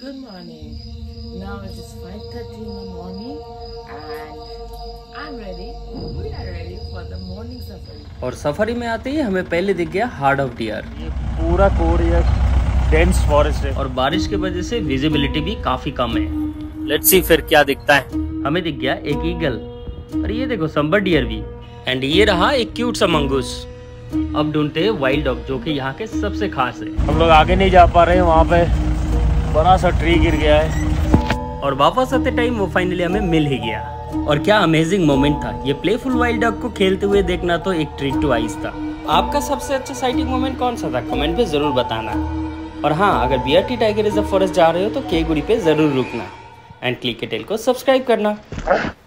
Good morning. Now it is 5:30 in the morning and I'm ready. We are ready for the morning safari. और safari में आते ही हमें पहले दिख गया हार्ट ऑफ डियर। ये पूरा कोरियर डेंस फॉरेस्ट है और बारिश की वजह से विजिबिलिटी भी काफी कम है। लेट्स सी फिर क्या दिखता है। हमें दिख गया एक ईगल और ये देखो संभर डियर भी, एंड ये रहा एक क्यूट सा मंगूस। अब ढूंढते हैं वाइल्ड डॉग जो कि यहाँ के सबसे खास है। हम लोग आगे नहीं जा पा रहे हैं, वहाँ पे बड़ा सा ट्री गिर गया है और वापस आते टाइम वो फाइनली हमें मिल ही गया। और क्या अमेजिंग मोमेंट था, ये प्लेफुल वाइल्ड डॉग को खेलते हुए देखना तो एक ट्रीट टू आइज था। आपका सबसे अच्छा साइटिंग मोमेंट कौन सा था, कमेंट पे जरूर बताना। और हाँ, अगर बीआरटी टाइगर रिजर्व फॉरेस्ट जा रहे हो तो केगुड़ी पे जरूर रुकना एंड क्लिकएटेल को सब्सक्राइब करना।